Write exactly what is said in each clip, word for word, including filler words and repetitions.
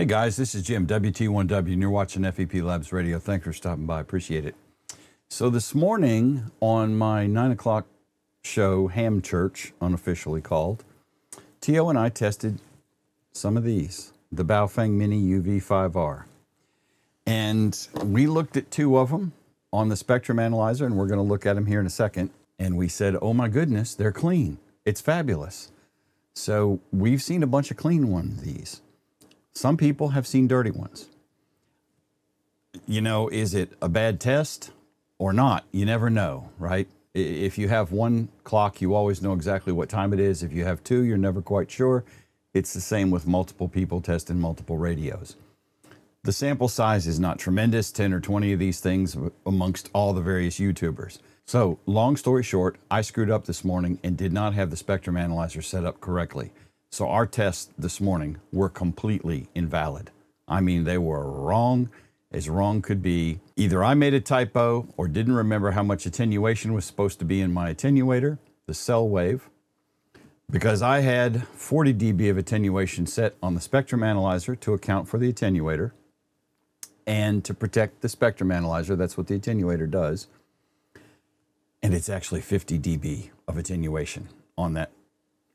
Hey guys, this is Jim, W T one W, and you're watching F E P Labs Radio. Thanks for stopping by, appreciate it. So this morning on my nine o'clock show, Ham Church, unofficially called, T O and I tested some of these, the Baofeng Mini U V five R. And we looked at two of them on the spectrum analyzer, and we're gonna look at them here in a second. And we said, oh my goodness, they're clean. It's fabulous. So we've seen a bunch of clean ones of these. Some people have seen dirty ones. You know, is it a bad test or not? You never know, right? If you have one clock, you always know exactly what time it is. If you have two, you're never quite sure. It's the same with multiple people testing multiple radios. The sample size is not tremendous, ten or twenty of these things amongst all the various YouTubers. So long story short, I screwed up this morning and did not have the spectrum analyzer set up correctly. So our tests this morning were completely invalid. I mean, they were wrong as wrong could be. Either I made a typo or didn't remember how much attenuation was supposed to be in my attenuator, the cell wave, because I had forty dB of attenuation set on the spectrum analyzer to account for the attenuator and to protect the spectrum analyzer. That's what the attenuator does. And it's actually fifty dB of attenuation on that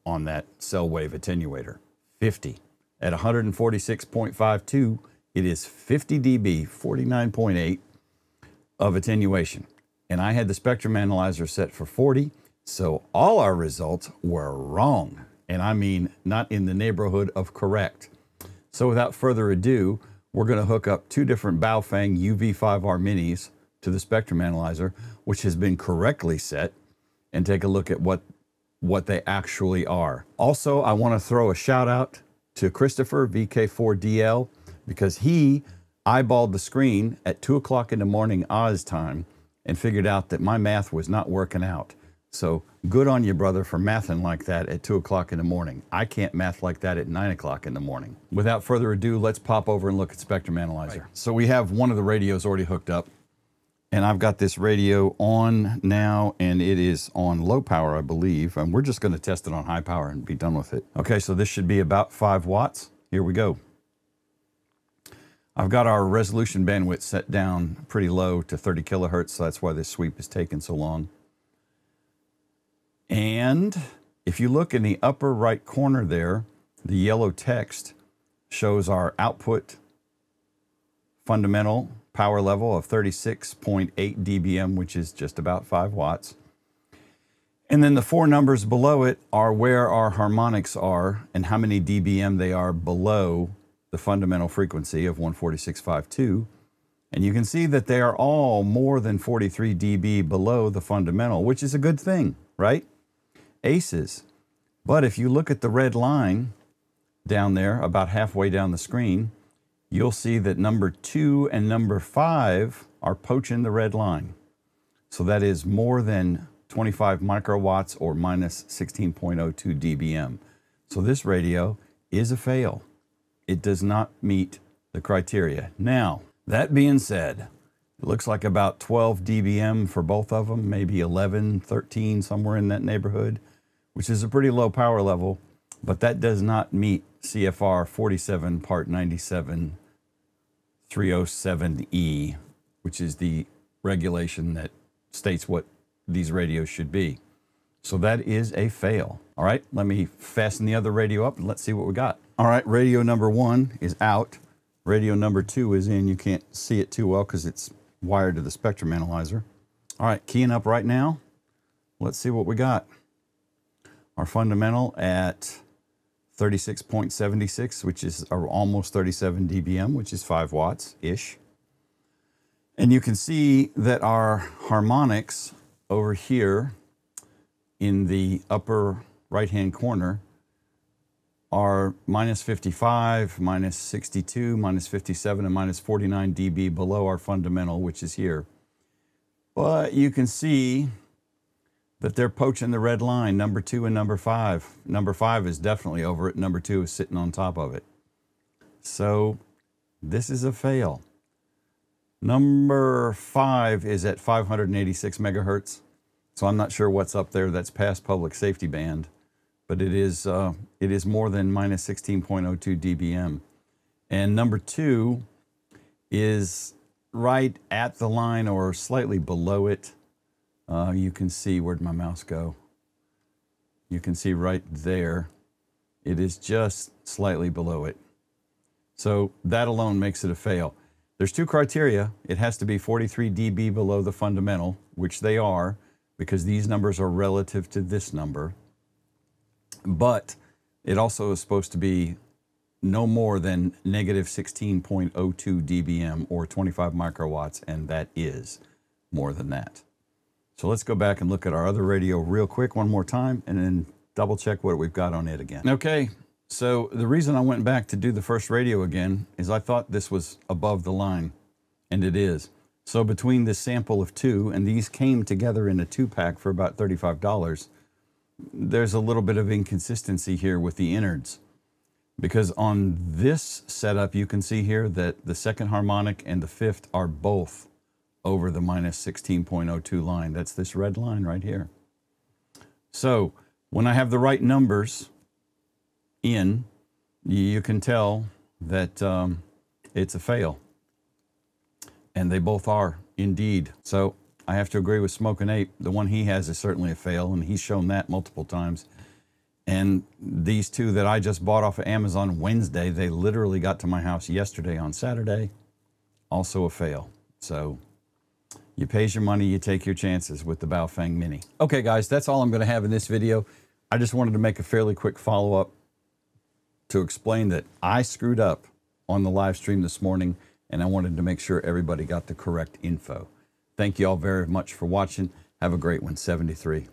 on that cell wave attenuator, fifty. At one forty-six point five two, it is fifty dB, forty-nine point eight of attenuation. And I had the spectrum analyzer set for forty, so all our results were wrong. And I mean, not in the neighborhood of correct. So without further ado, we're gonna hook up two different Baofeng U V five R minis to the spectrum analyzer, which has been correctly set, and take a look at what what they actually are. Also, I want to throw a shout out to Christopher V K four D L because he eyeballed the screen at two o'clock in the morning Oz time and figured out that my math was not working out. So good on you, brother, for mathing like that at two o'clock in the morning. I can't math like that at nine o'clock in the morning. Without further ado, let's pop over and look at spectrum analyzer. Right. So we have one of the radios already hooked up, and I've got this radio on now, and it is on low power, I believe. And we're just gonna test it on high power and be done with it. Okay, so this should be about five watts. Here we go. I've got our resolution bandwidth set down pretty low to thirty kilohertz, so that's why this sweep is taking so long. And if you look in the upper right corner there, the yellow text shows our output fundamental power level of thirty-six point eight dBm, which is just about five watts. And then the four numbers below it are where our harmonics are and how many dBm they are below the fundamental frequency of one forty-six point five two. And you can see that they are all more than forty-three dB below the fundamental, which is a good thing, right? Aces. But if you look at the red line down there, about halfway down the screen, you'll see that number two and number five are poaching the red line. So that is more than twenty-five microwatts or minus sixteen point oh two dBm. So this radio is a fail. It does not meet the criteria. Now, that being said, it looks like about twelve dBm for both of them, maybe eleven, thirteen, somewhere in that neighborhood, which is a pretty low power level, but that does not meet C F R forty-seven part ninety-seven three oh seven E, which is the regulation that states what these radios should be. So that is a fail. All right, let me fasten the other radio up and let's see what we got. All right, radio number one is out. Radio number two is in. You can't see it too well because it's wired to the spectrum analyzer. All right, keying up right now. Let's see what we got. Our fundamental at thirty-six point seven six, which is almost thirty-seven dBm, which is five watts-ish. And you can see that our harmonics over here in the upper right-hand corner are minus fifty-five, minus sixty-two, minus fifty-seven, and minus forty-nine dB below our fundamental, which is here. But you can see that they're poaching the red line, number two and number five. Number five is definitely over it. Number two is sitting on top of it. So this is a fail. Number five is at five eighty-six megahertz. So I'm not sure what's up there. That's past public safety band, but it is, uh, it is more than minus sixteen point oh two dBm. And number two is right at the line or slightly below it. Uh, you can see, where'd my mouse go? You can see right there. It is just slightly below it. So that alone makes it a fail. There's two criteria. It has to be forty-three D B below the fundamental, which they are, because these numbers are relative to this number. But it also is supposed to be no more than negative sixteen point zero two D B M or twenty-five microwatts, and that is more than that. So let's go back and look at our other radio real quick one more time and then double check what we've got on it again. Okay, so the reason I went back to do the first radio again is I thought this was above the line, and it is. So between this sample of two, and these came together in a two pack for about thirty-five dollars, there's a little bit of inconsistency here with the innards. Because on this setup, you can see here that the second harmonic and the fifth are both over the minus sixteen point zero two line. That's this red line right here. So when I have the right numbers in, you can tell that um, it's a fail. And they both are indeed. So I have to agree with Smokin' Ape. The one he has is certainly a fail, and he's shown that multiple times. And these two that I just bought off of Amazon Wednesday, they literally got to my house yesterday on Saturday, also a fail. So you pay your money, you take your chances with the Baofeng Mini. Okay guys, that's all I'm gonna have in this video. I just wanted to make a fairly quick follow-up to explain that I screwed up on the live stream this morning, and I wanted to make sure everybody got the correct info. Thank you all very much for watching. Have a great one. seventy-three.